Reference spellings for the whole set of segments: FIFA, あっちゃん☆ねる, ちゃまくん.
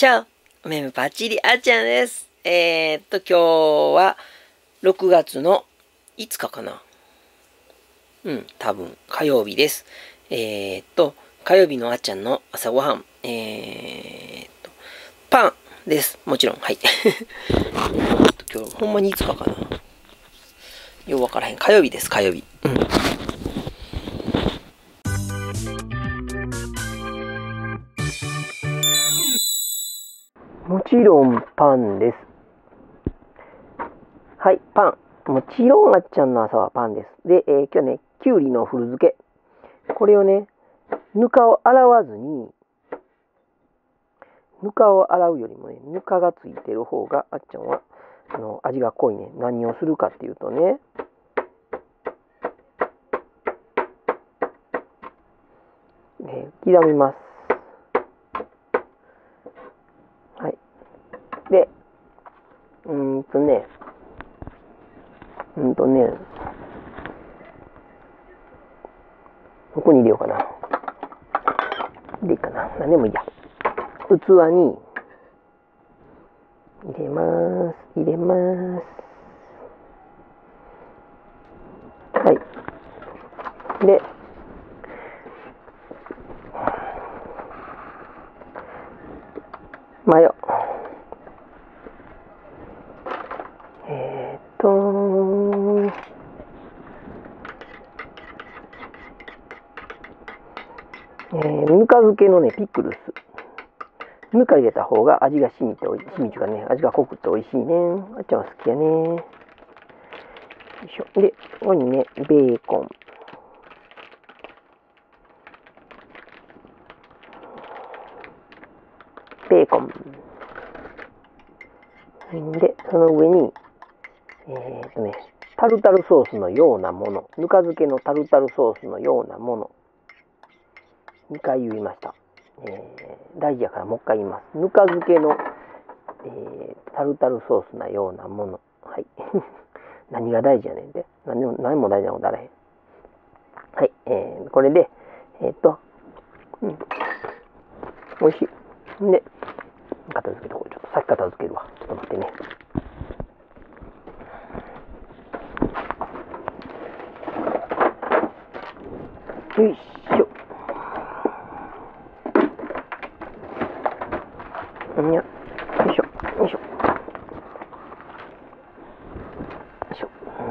チャオおめめぱちりあちゃんです。今日は6月の5日かな。多分火曜日です。火曜日のあっちゃんの朝ごはん、パンです。もちろん、はい。今日、ほんまに5日かな。ようわからへん。火曜日です、火曜日。もちろんパンです。はい、パン。もちろんあっちゃんの朝はパンです。で、今日ね、きゅうりの古漬け。これをね、ぬかを洗うよりもね、ぬかがついてる方が、あっちゃんは、味が濃いね。何をするかっていうとね、刻みます。で、ここに入れようかな。でいいかな。何でもいいや。器に入れます。はい。で、マヨ。ぬか漬けのね、ピクルス。ぬか入れた方が味が染みておいしい。染みちゅうかね、味が濃くておいしいね。あっちゃんは好きやね。よいしょ。で、ここにね、ベーコン。で、その上に、タルタルソースのようなもの。ぬか漬けのタルタルソースのようなもの。2回言いました。大事やからもう1回言います。ぬか漬けの、タルタルソースのようなもの。はい。何が大事やねんて。何も大事なことあらへん。はい。これで、美味しい。で、片付けとこう。ちょっと先片付けるわ。ちょっと待ってね。よいしょ。よいしょ、よいしょ。は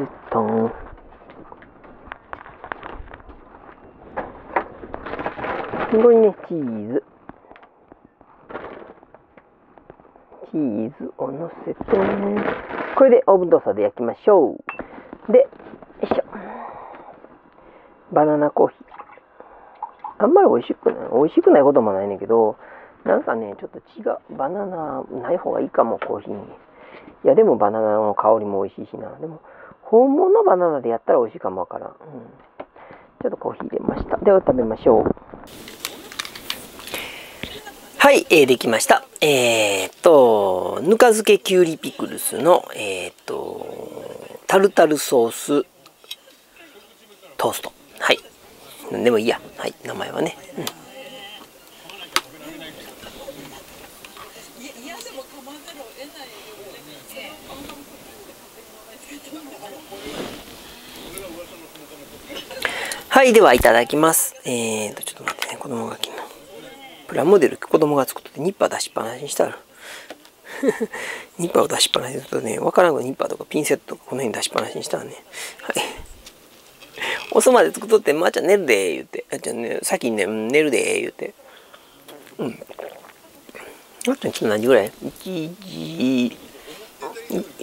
い。ずっとん。すごいね、チーズ。チーズをのせて、これでオーブントースターで焼きましょう。で、よいしょ。バナナコーヒー。あんまり美味しくないこともないねんけど、なんかね、ちょっとバナナない方がいいかも、コーヒーに。いや、でもバナナの香りも美味しいしな。でも、本物のバナナでやったら美味しいかもわからん。ちょっとコーヒー入れました。では食べましょう。はい、できました。ぬか漬けきゅうりピクルスの、タルタルソーストースト。はい。なんでもいいや。はい。名前はね。はい。では、いただきます。ちょっと待ってね。子供が昨日。プラモデル、子供が作ってニッパー出しっぱなしにしたら。ニッパーを出しっぱなしにするとね、わからんけどニッパーとかピンセットとかこの辺出しっぱなしにしたらね。はい。遅まで作っとって、まあ、あっちゃん寝るでー言って。あっちゃんね、先にね、寝るでー言って。あっちゃん昨日何時ぐらい ?1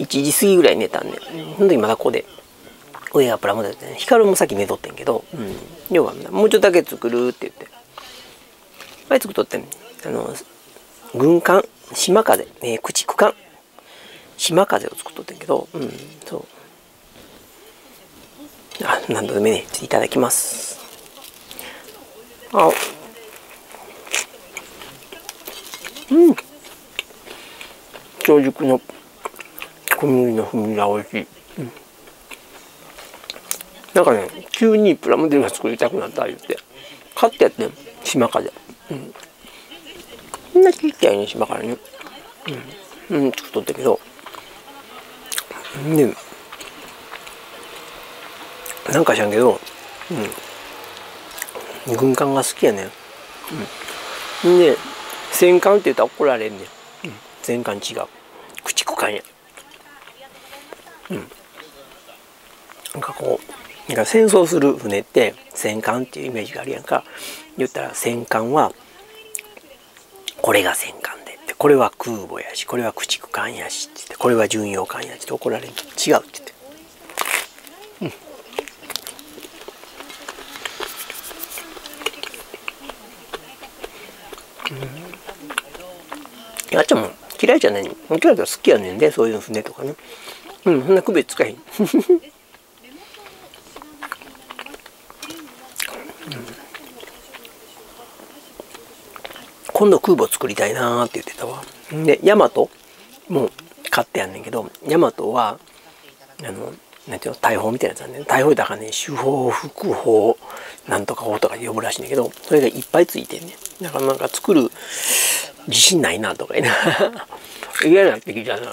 時過ぎぐらい寝たんで。その時まだここで、上がプラモデルで、ね、ヒカルも先寝とってんけど、要は、もうちょっとだけ作るって言って。あれ作っとってん、軍艦、島風、駆逐艦、島風を作っとってんけど、そう。何度でもね、いただきます。長熟の小麦の風味が美味しい。なんかね、急にプラモデルが作りたくなった言って、買ってやってん、島風。うん。こんなちっちゃいね、島からね。うん。作っとったけど。で、なんか知らんけど、うん。軍艦が好きやねん。うん。で、戦艦って言ったら怒られんねん。戦艦違う。駆逐艦や。うん。なんかこう、なんか戦争する船って戦艦っていうイメージがあるやんか。言ったら戦艦は、これが戦艦でって、これは空母やし、これは駆逐艦やしって言って、これは巡洋艦やしって怒られる。違うって言って。うん。あっちゃんも嫌いじゃない。嫌いだったら好きやねんで、そういう船とかね。うん、そんな区別つかへん。今度空母作りたいなーって言ってたわ。で、ヤマトも買ってやんねんけど、ヤマトは、なんていうの、大砲みたいなやつなんだよね。大砲だからね、主砲、副砲、なんとか砲とかで呼ぶらしいんだけど、それがいっぱいついてんねん。だからなんか作る自信ないなとか言いながら、嫌なってきたな。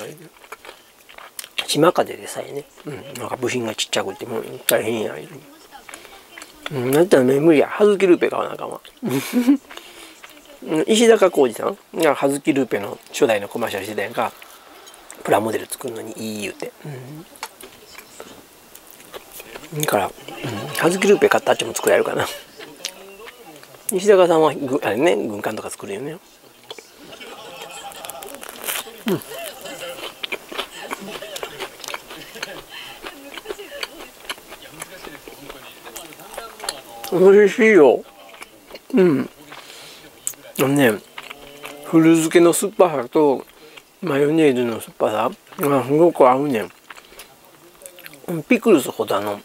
島風でさえね、うん、なんか部品がちっちゃくて、もう大変や。うん、だったらね、無理や。ハズキルーペ買わなあかんわ。石坂浩二さんが葉月ルーペの初代のコマーシャルしてたやんか。プラモデル作るのにいい言うて、うん、だから、葉月ルーペ買ったあっちも作れるかな。石坂さんはあれね、軍艦とか作るよね。うん、美味しいよ。うん。ね、古漬けの酸っぱさとマヨネーズの酸っぱさがすごく合うねん。ピクルスほど普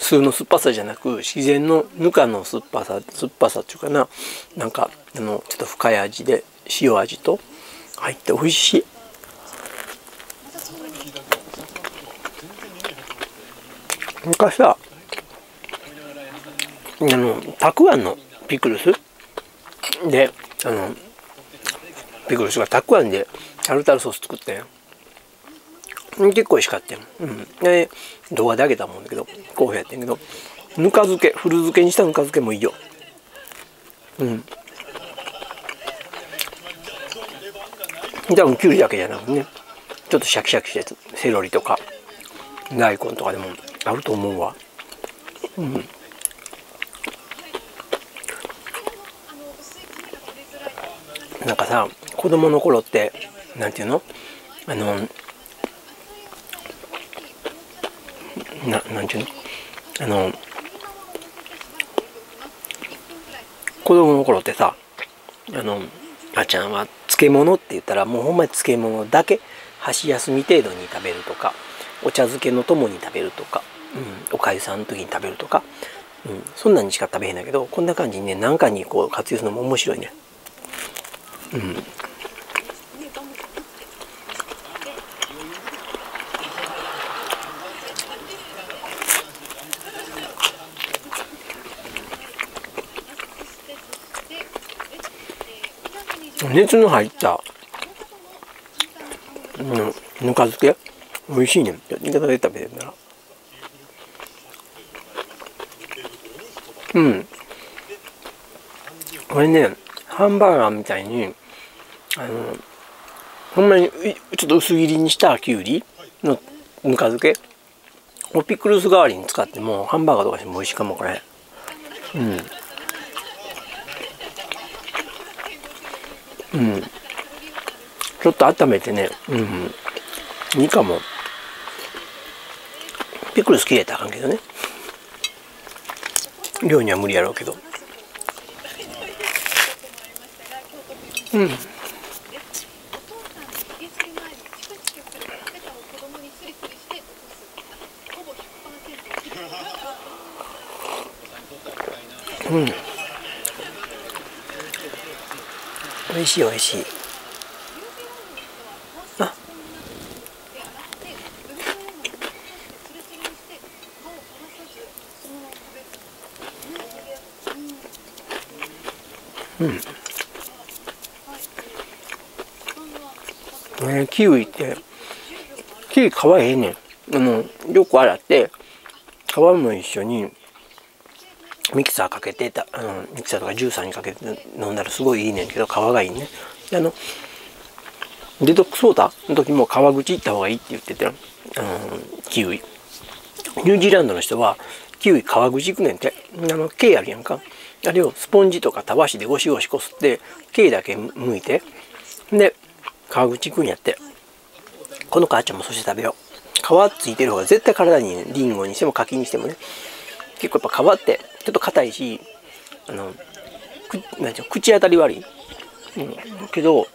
通の酸っぱさじゃなく自然のぬかの酸っぱさっていうかな、なんかちょっと深い味で塩味と入って美味しい。昔さ、たくあんのピクルスで、ピクルスがたくあんでタルタルソース作ったやん。結構美味しかったやん。うん。で、動画であげたもんだけど、好評やってんけど、ぬか漬け、古漬けにしたぬか漬けもいいよ。うん。多分、きゅうりだけじゃなくてね、ちょっとシャキシャキしたやつ、セロリとか、大根とかでも合うと思うわ。うん。なんかさ、子供の頃ってなんていうの、なんていうの、子供の頃ってさ、あちゃんは漬物って言ったらもうほんまに漬物だけ、箸休み程度に食べるとか、お茶漬けのともに食べるとか、うん、おかゆさんの時に食べるとか、うん、そんなんにしか食べへんだけど、こんな感じにね、なんかにこう活用するのも面白いね。うん、熱の入った、ぬか漬け美味しいね。ぬかで食べてるなら、うん、これね、ハンバーガーみたいに、ほんまにちょっと薄切りにしたきゅうりのぬか漬けをピクルス代わりに使ってもハンバーガーとかしても美味しいかも、これ。うん、うん、ちょっと温めてね、うん、いいかも。ピクルス切れたらあかんけどね、量には無理やろうけど。うん、うん、おいしいおいしい。あ、キウイって皮ええねん。よく洗って皮も一緒にミキサーかけてミキサーとかジューサーにかけて飲んだらすごいいいねんけど、皮がいいね。でデトックスウォーターの時も皮口いった方がいいって言ってて、キウイニュージーランドの人はキウイ皮口いくねんって。毛あるやんか、あれをスポンジとかたわしでゴシゴシこすって毛だけ剥いてで皮口いくんやって。この母ちゃんもそして食べよう。皮ついてる方が絶対体にいいね。リンゴにしても柿にしてもね。結構やっぱ皮ってちょっと硬いしなんていうの、口当たり悪い、けど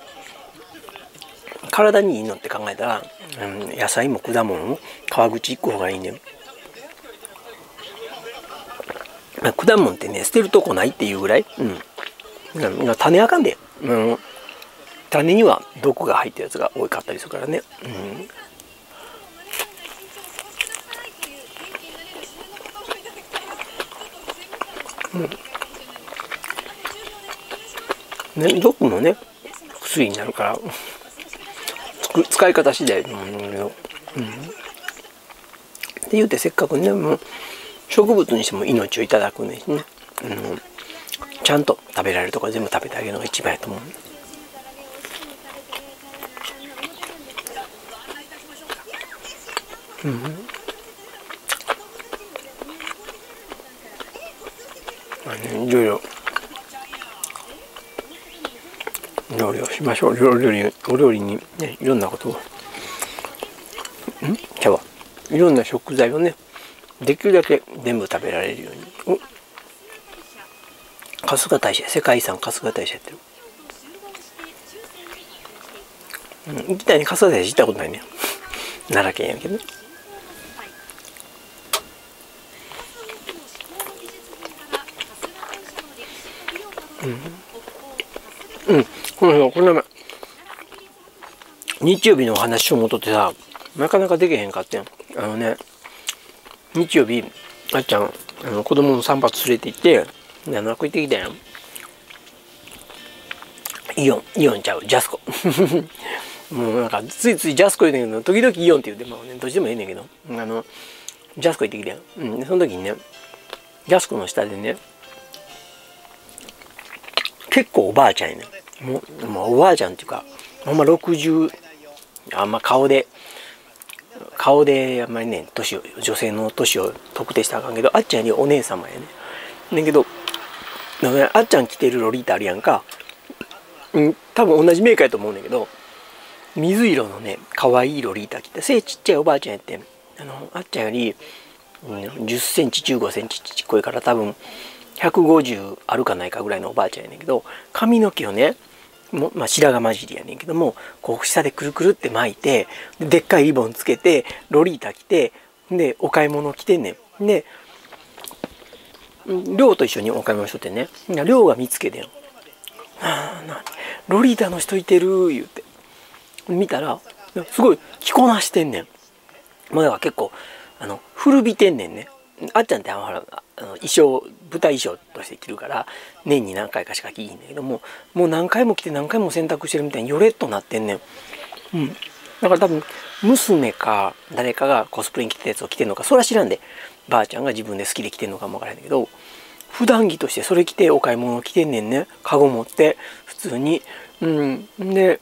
体にいいのって考えたら、野菜も果物も皮口いく方がいいね。果物ってね、捨てるとこないっていうぐらい、種あかんで、種には毒が入ったやつが多かったりするからね。ね、毒もね薬になるから使い方次第なんだけど、っていうてせっかくねもう植物にしても命をいただくんですね。ちゃんと食べられるとこ全部食べてあげるのが一番やと思う。いろいろ料理をしましょう。お料理にね、いろんなことをいろんな食材をねできるだけ全部食べられるように。春日大社、世界遺産春日大社やってる。行きたいね。春日大社行ったことないね。奈良県やけどね。この前日曜日のお話をもとってさ、なかなかできへんかってん。日曜日あっちゃん子供の散髪連れて行って食いてきたやん。イオンちゃうジャスコもうなんかついついジャスコ言うねんけど、時々イオンって言うて、まあね、どっちでもええねんけどジャスコ行ってきたやん。その時にねジャスコの下でね結構おばあちゃんやねん。もうおばあちゃんっていうかあんま60あんま顔であんまりね女性の年を特定したらあかんけど、あっちゃんにお姉様やねん。だけどあっちゃん着てるロリータあるやんか、多分同じメーカーやと思うんだけど、水色のね可愛いロリータ着て背ちっちゃいおばあちゃんやって、あっちゃんより10センチ15センチちっこいから多分150あるかないかぐらいのおばあちゃんやねんけど、髪の毛をね白髪混じりやねんけどもこう下でくるくるって巻いて でっかいリボンつけてロリータ着てでお買い物着てんねん。で寮と一緒にお買い物しとってね、寮が見つけてん「ロリータの人いてる」言うて見たらすごい着こなしてんねん。だから結構古びてんねんね。あっちゃんって舞台衣装として着るから年に何回かしか着いいんだけども、もう何回も着て何回も洗濯してるみたいにヨレッとなってんねん。だから多分娘か誰かがコスプレに着てたやつを着てんのかそれは知らんで、ばあちゃんが自分で好きで着てんのかもわからへんけど、普段着としてそれ着てお買い物着てんねんね。カゴ持って普通にで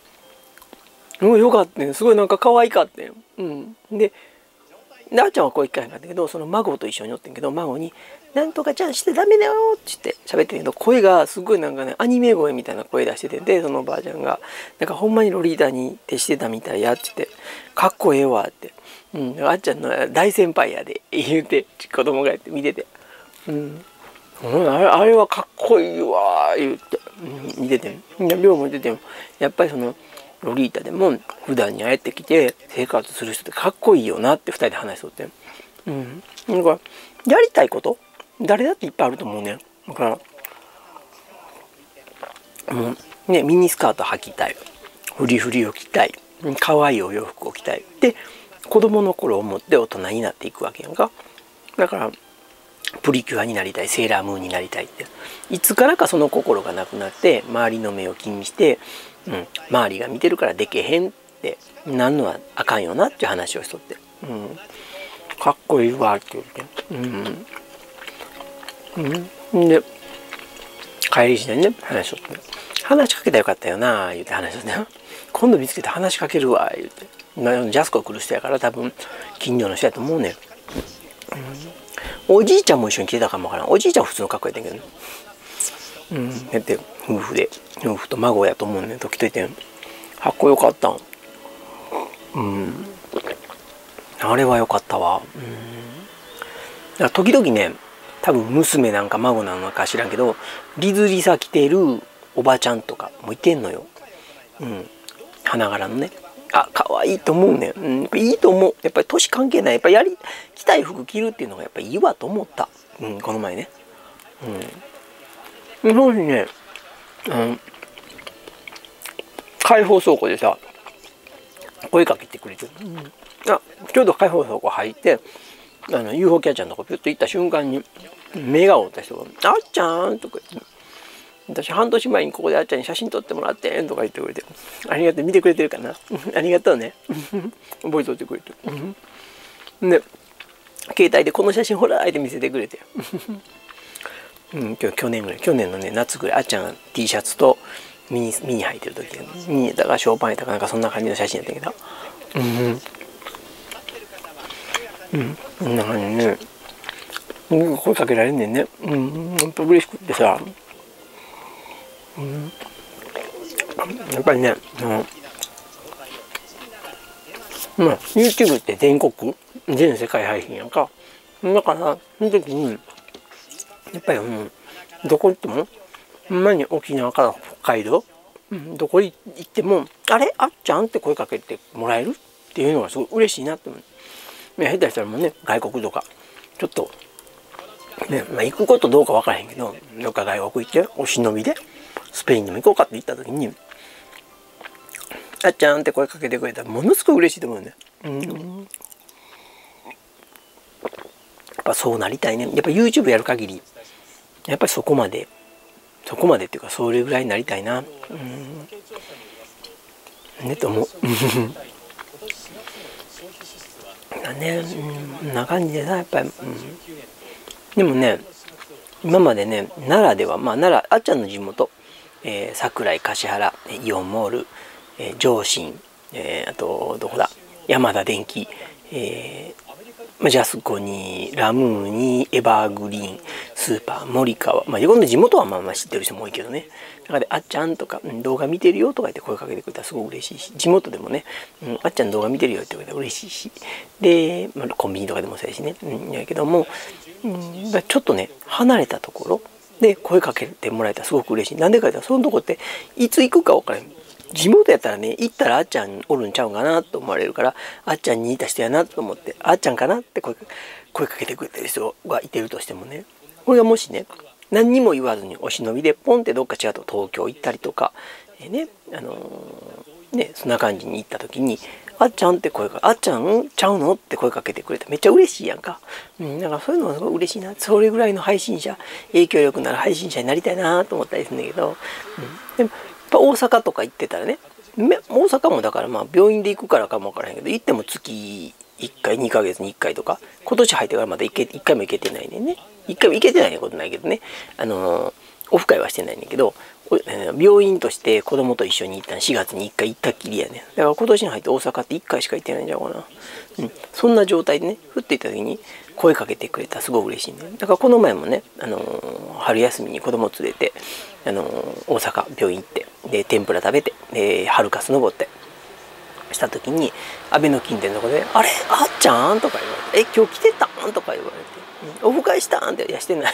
すごいよかったね。すごいなんか可愛かったよ。であっちゃんはこう一回なんだけど、その孫と一緒におってんけど、孫に「なんとかちゃんしてダメだよ」って言って喋ってんけど、声がすごいなんかねアニメ声みたいな声出してて、でそのおばあちゃんが「なんかほんまにロリータに徹してたみたいや」って言って「かっこええわ」って「あっちゃんの大先輩やで」言うて子供がやって見てて「あれはかっこいいわ」言って見てて、両も見ててもやっぱりその。ロリータでも普段にあえてきて生活する人ってかっこいいよなって2人で話しとって、だからやりたいこと誰だっていっぱいあると思うね。だからねミニスカート履きたい、フリフリを着たい、可愛いお洋服を着たいで子供の頃を持って大人になっていくわけやんか。だからプリキュアになりたい、セーラームーンになりたいっていつからかその心がなくなって周りの目を気にして、周りが見てるからでけへんってなんのはあかんよなっていう話をしとって、かっこいいわって言って、で帰り時代にね話しとって「話しかけたらよかったよな」言って話しとって「今度見つけて話しかけるわ」言ってジャスコ来る人やから多分近所の人やと思うねん。おじいちゃんも一緒に来てたかもわからん。おじいちゃんは普通の格好やったんけどね。だって夫婦と孫やと思うねん。時といてかっこよかったん。あれはよかったわ。だから時々ね、多分娘なんか孫なのか知らんけど、リズリサ着てるおばちゃんとかもいてんのよ。花柄のね。あ、可愛いと思うね。いいと思う。やっぱり年関係ない。やっぱり着たい服着るっていうのがやっぱりいいわと思った。この前ね。日本にね、開放倉庫でさ、声かけてくれてる。ちょうど開放倉庫入って、UFO キャッチャーのとこピュッと行った瞬間に、目が合った人が、あっちゃーんとか言って。私半年前にここであっちゃんに写真撮ってもらってんとか言ってくれてありがとう見てくれてるかなありがとうね覚えとってくれてで携帯でこの写真ほらって見せてくれて去年のね夏ぐらいあっちゃんが T シャツとミニ履いてる時ミニだかショーパンやったかなんかそんな感じの写真やったけどこんな感じね声かけられんねんねほんと嬉しくってさやっぱりね、YouTube って全世界配信やんか。だから、その時に、やっぱり、どこ行っても、ほんまに沖縄から北海道、どこ行っても、あれあっちゃんって声かけてもらえるっていうのがすごい嬉しいなって思う。下手したらもうね、外国とか、ちょっと、ね、行くことどうか分からへんけど、どっか外国行って、お忍びで、スペインにも行こうかって言った時に「あっちゃん」って声かけてくれたらものすごく嬉しいと思うね。やっぱそうなりたいね。やっぱ YouTube やる限りやっぱりそこまでっていうかそれぐらいになりたいなねと思う。だねんな感じでさやっぱり、でもね今までね奈良ではまあ奈良あっちゃんの地元桜井橿原イオンモール、上信、あとどこだヤマダ電機、ジャスコにラムーにエバーグリーンスーパー森川、今度地元はまあまあ知ってる人も多いけどねだからあっちゃんとか動画見てるよとか言って声かけてくれたらすごい嬉しいし地元でもね、あっちゃん動画見てるよって言われたら嬉しいしで、コンビニとかでもそうやしね、やけども、ちょっとね離れたところで声かけてもらえたらすごく嬉しい。なんでかってそのとこっていつ行くか分からへん。地元やったらね行ったらあっちゃんおるんちゃうんかなと思われるからあっちゃんに似た人やなと思ってあっちゃんかなって声かけてくれてる人がいてるとしてもねこれがもしね何にも言わずにお忍びでポンってどっか違うと東京行ったりとか、そんな感じに行った時にあっちゃんってあっちゃんちゃうのって声かけてくれためっちゃ嬉しいやんか。だからそういうのがすごい嬉しいな。それぐらいの配信者、影響力のある配信者になりたいなと思ったりするんだけど、でもやっぱ大阪とか行ってたらね、大阪もだからまあ病院で行くからかもわからへんけど、行っても月1回、2ヶ月に1回とか、今年入ってからまだ1回も行けてないねんね。1回も行けてないことないけどね、オフ会はしてないんだけど、病院として子供と一緒に行ったの4月に1回行ったっきりやね。だから今年に入って大阪って1回しか行ってないんじゃないかな。そんな状態でね、降っていった時に声かけてくれたらすごい嬉しいね。だからこの前もね、春休みに子供連れて、大阪病院行って、で、天ぷら食べて、で、ハルカス登って、した時に、安倍の近店のとこで、あれあっちゃんとか言われて、今日来てたんとか言われて。オフ会したんって、いやしてない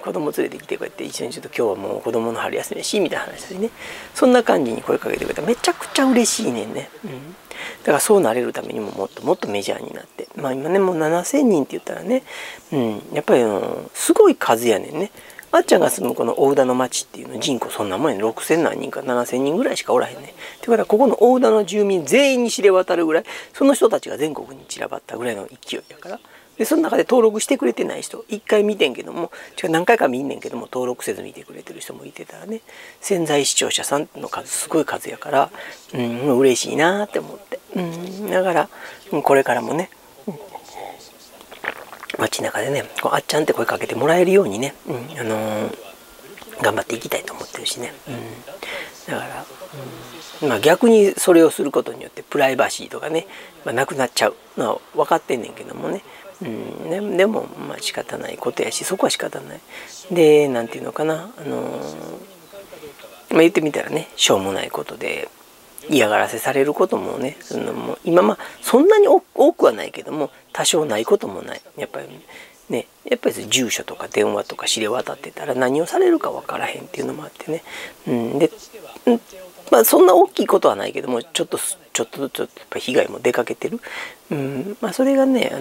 子供連れてきてこうやって一緒にちょっと今日はもう子供の春休みやしみたいな話でねそんな感じに声かけてくれたらめちゃくちゃ嬉しいねんね、だからそうなれるためにももっともっとメジャーになって今ねもう 7,000 人って言ったらね、やっぱりすごい数やねんね。あっちゃんが住むこの大田の町っていうの人口そんなもんやね 6,000 何人か 7,000 人ぐらいしかおらへんねってことはここの大田の住民全員に知れ渡るぐらいその人たちが全国に散らばったぐらいの勢いだから。でその中で登録してくれてない人1回見てんけども何回か見んねんけども登録せず見てくれてる人もいてたらね、潜在視聴者さんの数すごい数やから嬉しいなって思って、だからこれからもね街中でねこうあっちゃんって声かけてもらえるようにね、頑張っていきたいと思ってるしね、だから、まあ、逆にそれをすることによってプライバシーとかね、まあ、なくなっちゃうのは分かってんねんけどもね、でもまあ仕方ないことやしそこは仕方ないで、なんていうのかな、まあ、言ってみたらねしょうもないことで嫌がらせされることもねそのもう今まあそんなに多くはないけども多少ないこともない。やっぱりね、やっぱり住所とか電話とか知れ渡ってたら何をされるか分からへんっていうのもあってね、で、まあ、そんな大きいことはないけどもちょっとずつやっぱ被害も出かけてる、まあ、それがね、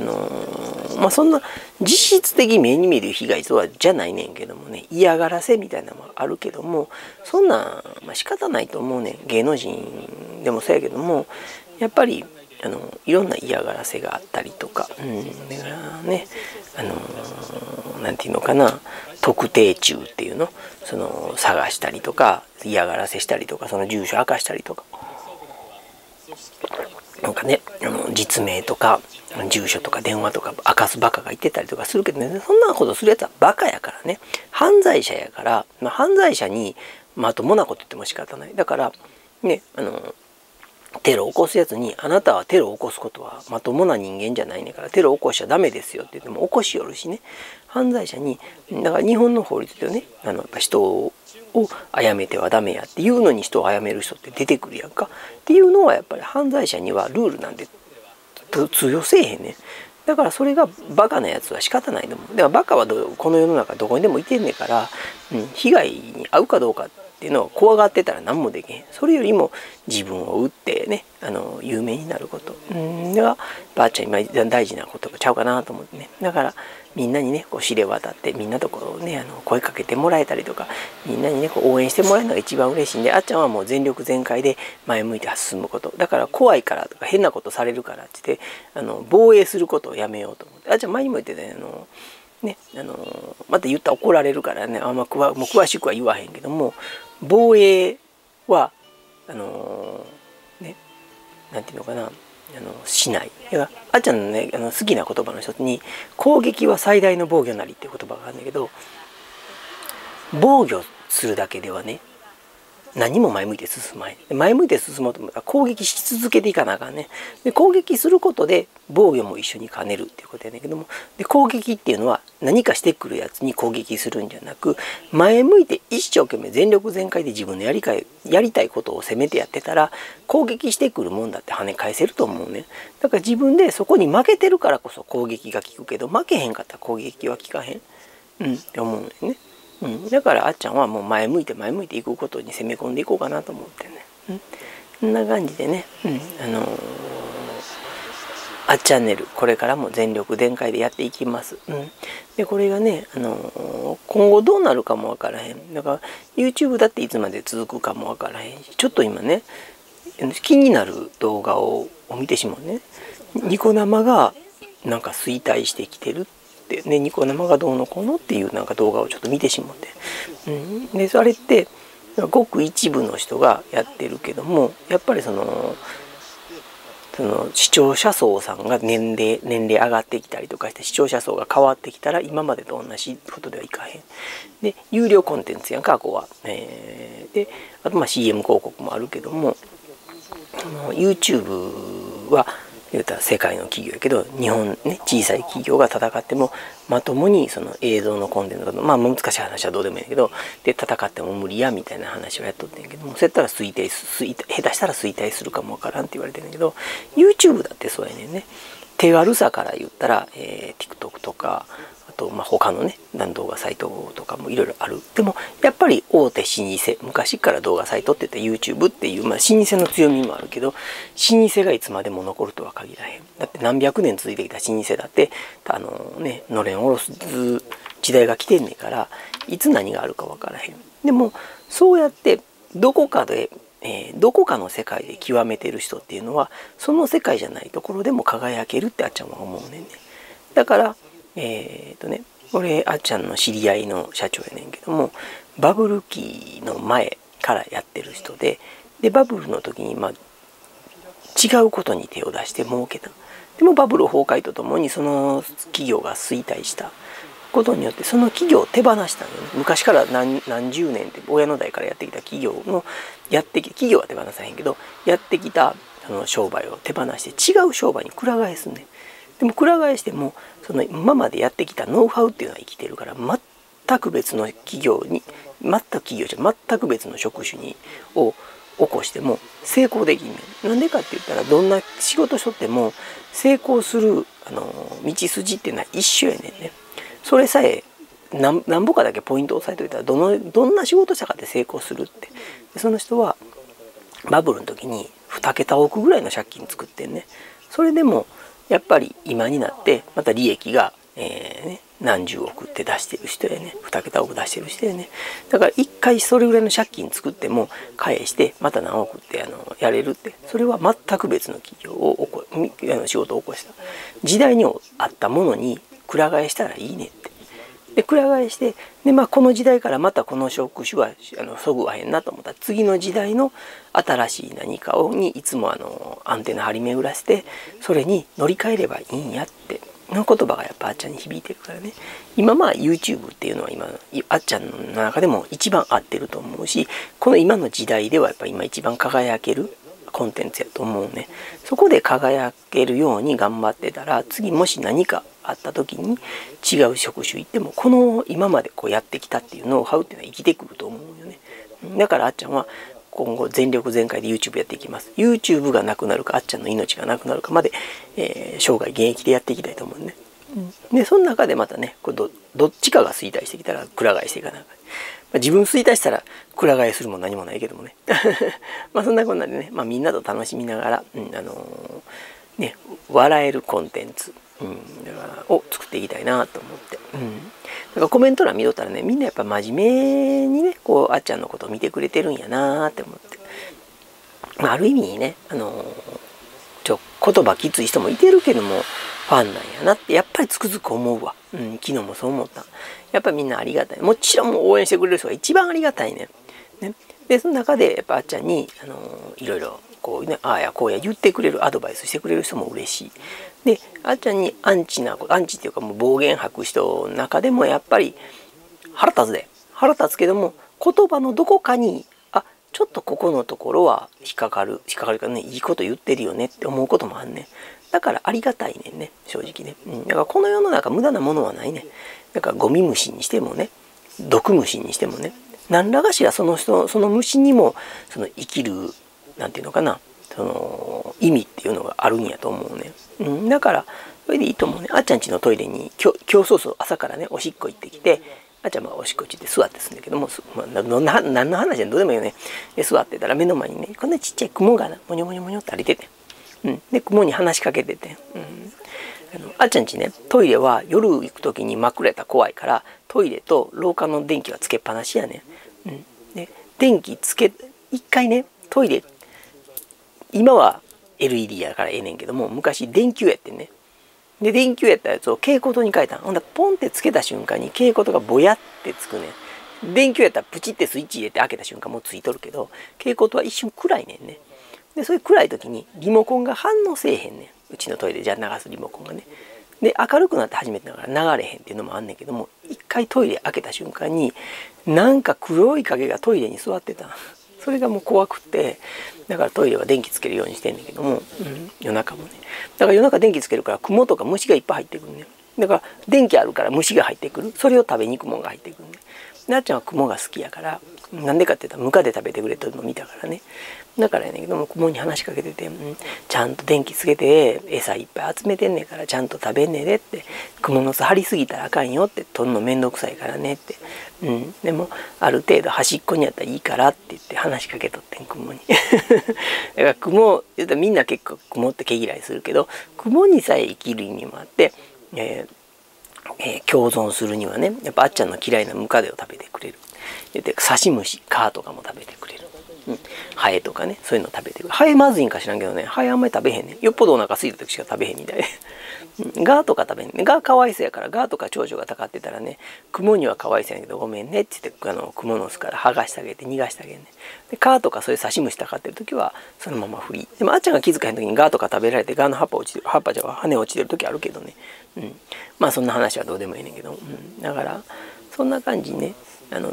まあ、そんな実質的に目に見える被害とはじゃないねんけどもね、嫌がらせみたいなのもあるけどもそんな、まあ、仕方ないと思うねん。芸能人でもそうやけどもやっぱりいろんな嫌がらせがあったりとか、だからねなんていうのかな、特定中っていうのその探したりとか嫌がらせしたりとかその住所明かしたりとかなんかね実名とか住所とか電話とか明かすバカが言ってたりとかするけどね、そんなことするやつはバカやからね、犯罪者やから、まあ、犯罪者にまともなこと言っても仕方ない。だからねテロを起こすやつに「あなたはテロを起こすことはまともな人間じゃないねからテロを起こしちゃダメですよ」って言っても起こしよるしね、犯罪者にだから日本の法律でねやっぱ人を殺めてはダメやっていうのに人を殺める人って出てくるやんかっていうのはやっぱり犯罪者にはルールなんて通用せえへんねん。だからそれがバカなやつは仕方ないと思う。だからバカはこの世の中どこにでもいてんねんから、被害に遭うかどうかっていうのを怖がってたら何もできへん。それよりも自分を打ってね有名になることがばあちゃん今大事なことちゃうかなと思ってね。だからみんなにねこう知れ渡ってみんなとこうね声かけてもらえたりとかみんなにねこう応援してもらえるのが一番嬉しいんで、あっちゃんはもう全力全開で前向いて進むこと。だから怖いからとか変なことされるからって言って防衛することをやめようと思って、あっちゃん前にも言ってたねまた言ったら怒られるからねあんまもう詳しくは言わへんけども、防衛はねなんていうのかなしない。あっちゃんのね好きな言葉の一つに「攻撃は最大の防御なり」っていう言葉があるんだけど、防御するだけではね何も前向いて進まない。前向いて進もうと思ったら攻撃し続けていかなあかんね。で攻撃することで防御も一緒に兼ねるっていうことやねんけども、で攻撃っていうのは何かしてくるやつに攻撃するんじゃなく前向いて一生懸命全力全開で自分のやりたいことを攻めてやってたら攻撃してくるもんだって跳ね返せると思うね。だから自分でそこに負けてるからこそ攻撃が効くけど負けへんかったら攻撃は効かへん、って思うねんね。だからあっちゃんはもう前向いて前向いていくことに攻め込んでいこうかなと思ってね、そんな感じでね、あっチャンネルこれからも全力全開でやっていきます、でこれがね、今後どうなるかもわからへん。だから YouTube だっていつまで続くかもわからへんし、ちょっと今ね気になる動画を見てしまうね。ニコ生がなんか衰退してきてるってね、ニコ生がどうのこうのっていうなんか動画をちょっと見てしまって、でそれってごく一部の人がやってるけどもやっぱりその視聴者層さんが年齢上がってきたりとかして視聴者層が変わってきたら今までと同じことではいかへん。で有料コンテンツやんかここは。であとまあ CM 広告もあるけども YouTube は言うたら世界の企業やけど日本ね小さい企業が戦ってもまともにその映像のコンテンツとかまあ難しい話はどうでもいいんだけどで戦っても無理やみたいな話はやっとってんけども、そうやったら下手したら衰退するかもわからんって言われてるんだけど YouTube だってそうやねんね。手軽さから言ったら、TikTok とかあとまあ他のね動画サイトとかもいろいろある。でもやっぱり大手老舗昔から動画サイトって言った YouTube っていう、まあ、老舗の強みもあるけど老舗がいつまでも残るとは限らへん。だって何百年続いてきた老舗だってのれんおろす時代が来てんねんからいつ何があるか分からへん。でもそうやってどこかの世界で極めてる人っていうのはその世界じゃないところでも輝けるってあっちゃんは思うねんね。だから俺あっちゃんの知り合いの社長やねんけども、バブル期の前からやってる人で、でバブルの時にまあ違うことに手を出して儲けた。でもバブル崩壊とともにその企業が衰退したことによって、その企業を手放したんだよね。昔から何十年って親の代からやってきた企業の企業は手放さへんけど、やってきたその商売を手放して違う商売にくら替えすんねん。でもくら替えしてもその今までやってきたノウハウっていうのは生きてるから、全く別の企業に全く別の職種にを起こしても成功できんねん。なんでかって言ったら、どんな仕事しとっても成功する道筋っていうのは一緒やねんね。それさえなんぼかだけポイントを押さえといたらどんな仕事したかで成功するって。でその人はバブルの時に2桁億ぐらいの借金作ってんね。それでもやっぱり今になってまた利益が、何十億って出してる人やね。2桁億出してる人やね。だから1回それぐらいの借金作っても返してまた何億ってやれるって。それは全く別の企業を仕事を起こした時代にあったものにくら替えしたらいいねって。でくら替えしてで、まあ、この時代からまたこの職種はそぐわへんなと思ったら、次の時代の新しい何かにいつもアンテナ張り巡らせてそれに乗り換えればいいんやっての言葉がやっぱあっちゃんに響いてるからね。今まあ YouTube っていうのは今あっちゃんの中でも一番合ってると思うし、この今の時代ではやっぱ今一番輝けるコンテンツやと思うね。そこで輝けるように頑張ってたら、次もし何かあった時に違う職種行ってもこの今までこうやってきたっていうノウハウっていうのは生きてくると思うよね。だからあっちゃんは今後全力全開で YouTube やっていきます。 YouTube がなくなるかあっちゃんの命がなくなるかまで、生涯現役でやっていきたいと思うね。でその中でまたね、どっちかが衰退してきたらくら替えしていかない、まあ、自分衰退したらくら替えするも何もないけどもねまあそんなこんなでね、まあ、みんなと楽しみながら、ね、笑えるコンテンツ、だから作っていきたいなと思って、だからコメント欄見とったらね、みんなやっぱ真面目にねこうあっちゃんのことを見てくれてるんやなって思って、まあ、ある意味ね言葉きつい人もいてるけどもファンなんやなってやっぱりつくづく思うわ。昨日もそう思った。やっぱりみんなありがたい。もちろん応援してくれる人が一番ありがたいね。でその中でやっぱあっちゃんにいろいろこうね、ああやこうや言ってくれる、アドバイスしてくれる人も嬉しい。であっちゃんにアンチっていうかもう暴言吐く人の中でもやっぱり腹立つけども、言葉のどこかにちょっとここのところは引っかかるからね、いいこと言ってるよねって思うこともあんねん。だからありがたいねんね、正直ね。だからこの世の中無駄なものはないね。だからゴミ虫にしてもね、毒虫にしてもね、何らかしらその虫にもその生きるなんていうのかな、その意味っていうのがあるんやと思うね。だからそれでいいと思うね。あっちゃんちのトイレに今日朝からねおしっこ行ってきて、あっちゃんはおしっこ行って座ってすんだけども、何の話でもどうでもいいよね。で座ってたら目の前にねこんなちっちゃい雲がモニョモニョモニョって歩いてて、で雲に話しかけてて、あっちゃんちねトイレは夜行く時にまくれた怖いから、トイレと廊下の電気はつけっぱなしやねん。で電気一回ねトイレ今は LED やからええねんけども、昔電球やってんね。で電球やったやつを蛍光灯に変えたん。ほんだらポンってつけた瞬間に蛍光灯がぼやってつくねん。電球やったらプチってスイッチ入れて開けた瞬間もうついとるけど、蛍光灯は一瞬暗いねんね。でそういう暗い時にリモコンが反応せえへんねん。うちのトイレじゃ流すリモコンがね。で明るくなって始めてだから流れへんっていうのもあんねんけども、一回トイレ開けた瞬間になんか黒い影がトイレに座ってた。それがもう怖くて、だからトイレは電気つけるようにしてんだけども、夜中もね。だから夜中電気つけるから雲とか虫がいっぱい入ってくるね。だから電気あるから虫が入ってくる。それを食べに雲が入ってくるね。であっちゃんは雲が好きやから、なんでかって言ったらムカデ食べてくれてるの見たからね。だからやねんけども雲に話しかけてて、ちゃんと電気つけて餌いっぱい集めてんねんからちゃんと食べんねんでって、雲の巣張りすぎたらあかんよって、取んのめんどくさいからねって、でもある程度端っこにあったらいいからって言って話しかけとってん雲にだから雲言うとみんな結構雲って毛嫌いするけど、雲にさえ生きる意味もあって、共存するにはね、やっぱあっちゃんの嫌いなムカデを食べてくれる。でサシムシカーとかも食べてくれる。ハエとかね、そういうの食べてくる。ハエまずいんか知らんけどね、ハエあんまり食べへんねん。よっぽどお腹空いた時しか食べへんみたいガーとか食べんね。ガーかわいそうやから、ガーとか長女がたかってたらね、雲にはかわいそうやけどごめんねって言って、雲の巣から剥がしてあげて逃がしてあげるね。で、カーとかそういう刺し虫たかってる時はそのままフリー。でもあっちゃんが気づかへん時にガーとか食べられて、ガーの葉っぱじゃ羽落ちてる時あるけどね。うん。まあそんな話はどうでもいいねんけど。うん。だから、そんな感じね。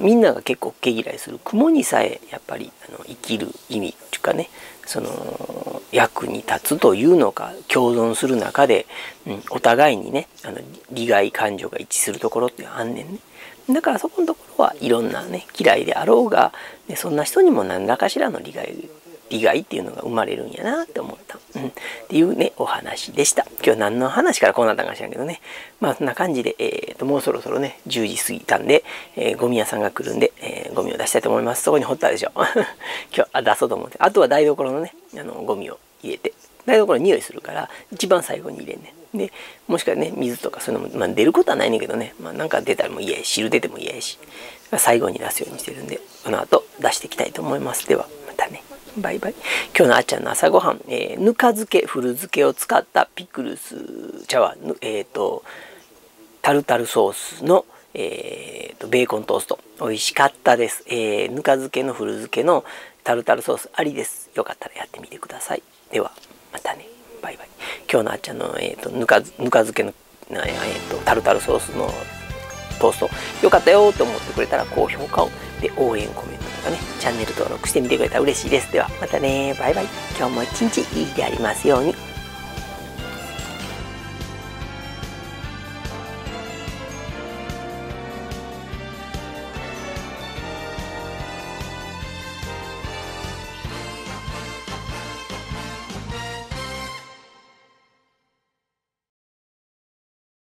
みんなが結構毛嫌いする雲にさえやっぱり生きる意味っていうかね、その役に立つというのか、共存する中で、うん、お互いにね利害感情が一致するところってあんねんね。だからそこのところはいろんなね嫌いであろうが、ね、そんな人にも何らかしらの利害っていうのが生まれるんやなって思った、うん、っていうねお話でした。今日何の話からこうなったか知らんけどね、まあそんな感じで、もうそろそろね10時過ぎたんで、ゴミ屋さんが来るんで、ゴミを出したいと思います。そこに掘ったでしょ今日出そうと思って、あとは台所のねゴミを入れて、台所に匂いするから一番最後に入れんねん。でもしかね水とかそういうのも、まあ、出ることはないねんけどね、まあ、なんか出たらも嫌やし、汁出ても嫌やし、最後に出すようにしてるんで、この後出していきたいと思います。ではまたね。バイバイ。今日のあっちゃんの朝ごはん、ぬか漬け、古漬けを使ったピクルス茶碗、タルタルソースの、ベーコントースト。美味しかったです。ぬか漬けの古漬けのタルタルソースありです。よかったらやってみてください。では、またね。バイバイ。今日のあっちゃんの、ぬか漬けの、タルタルソースのトースト、よかったよと思ってくれたら高評価を、で応援コメントとかね、チャンネル登録してみてくれたら嬉しいです。ではまたね、バイバイ。今日も一日いい日でありますように。